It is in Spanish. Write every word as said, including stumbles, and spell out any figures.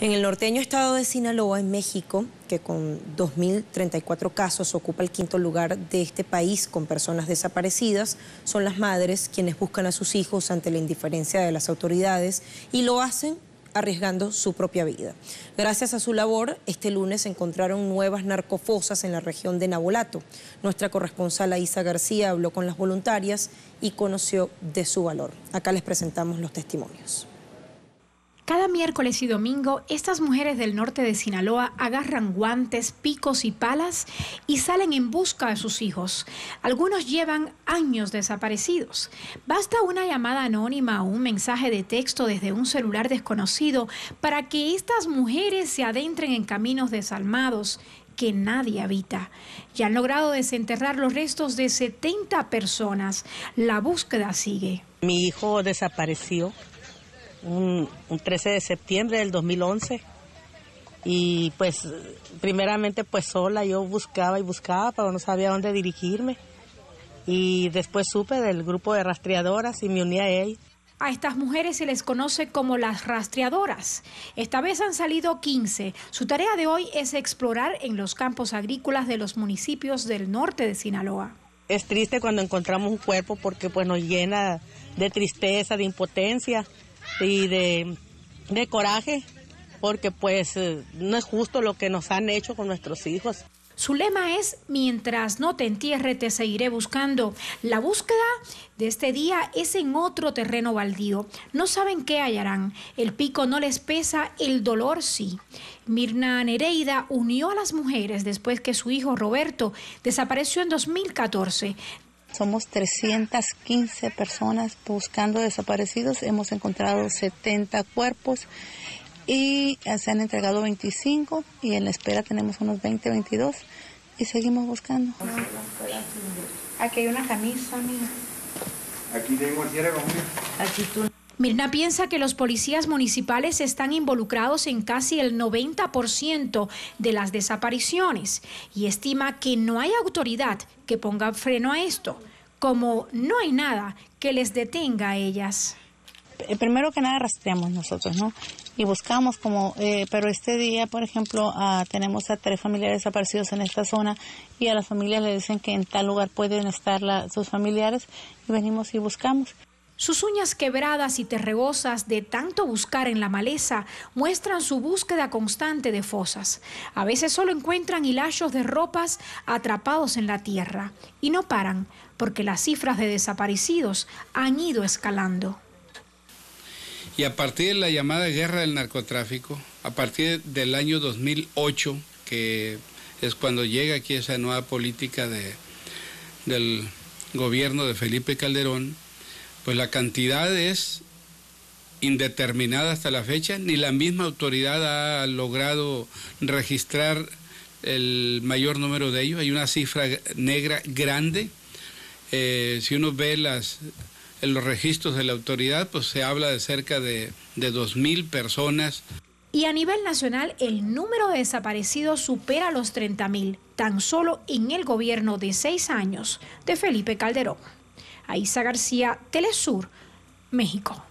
En el norteño estado de Sinaloa, en México, que con dos mil treinta y cuatro casos ocupa el quinto lugar de este país con personas desaparecidas, son las madres quienes buscan a sus hijos ante la indiferencia de las autoridades y lo hacen arriesgando su propia vida. Gracias a su labor, este lunes se encontraron nuevas narcofosas en la región de Navolato. Nuestra corresponsal Aissa García habló con las voluntarias y conoció de su valor. Acá les presentamos los testimonios. Cada miércoles y domingo, estas mujeres del norte de Sinaloa agarran guantes, picos y palas y salen en busca de sus hijos. Algunos llevan años desaparecidos. Basta una llamada anónima o un mensaje de texto desde un celular desconocido para que estas mujeres se adentren en caminos desalmados que nadie habita. Ya han logrado desenterrar los restos de setenta personas. La búsqueda sigue. Mi hijo desapareció Un, un trece de septiembre del dos mil once, y pues primeramente pues sola yo buscaba y buscaba, pero no sabía dónde dirigirme, y después supe del grupo de rastreadoras y me uní a él. A estas mujeres se les conoce como las rastreadoras. Esta vez han salido quince. Su tarea de hoy es explorar en los campos agrícolas de los municipios del norte de Sinaloa. Es triste cuando encontramos un cuerpo porque pues nos llena de tristeza, de impotencia y de, de coraje, porque pues no es justo lo que nos han hecho con nuestros hijos. Su lema es: mientras no te entierre, te seguiré buscando. La búsqueda de este día es en otro terreno baldío. No saben qué hallarán. El pico no les pesa, el dolor sí. Mirna Nereida unió a las mujeres después que su hijo Roberto desapareció en dos mil catorce. Somos trescientas quince personas buscando desaparecidos. Hemos encontrado setenta cuerpos y se han entregado veinticinco, y en la espera tenemos unos veinte, veintidós, y seguimos buscando. Aquí hay una camisa, mira. Aquí tengo tierra conmigo. Aquí tú. Mirna piensa que los policías municipales están involucrados en casi el noventa por ciento de las desapariciones y estima que no hay autoridad que ponga freno a esto, como no hay nada que les detenga a ellas. Primero que nada rastreamos nosotros, ¿no? Y buscamos como, eh, pero este día, por ejemplo, ah, tenemos a tres familiares desaparecidos en esta zona, y a las familias le dicen que en tal lugar pueden estar la, sus familiares, y venimos y buscamos. Sus uñas quebradas y terregosas de tanto buscar en la maleza muestran su búsqueda constante de fosas. A veces solo encuentran hilachos de ropas atrapados en la tierra. Y no paran, porque las cifras de desaparecidos han ido escalando. Y a partir de la llamada guerra del narcotráfico, a partir del año dos mil ocho, que es cuando llega aquí esa nueva política de, del gobierno de Felipe Calderón, pues la cantidad es indeterminada hasta la fecha. Ni la misma autoridad ha logrado registrar el mayor número de ellos. Hay una cifra negra grande. Eh, si uno ve las, en los registros de la autoridad, pues se habla de cerca de, de dos mil personas. Y a nivel nacional, el número de desaparecidos supera los treinta mil, tan solo en el gobierno de seis años de Felipe Calderón. Aissa García, Telesur, México.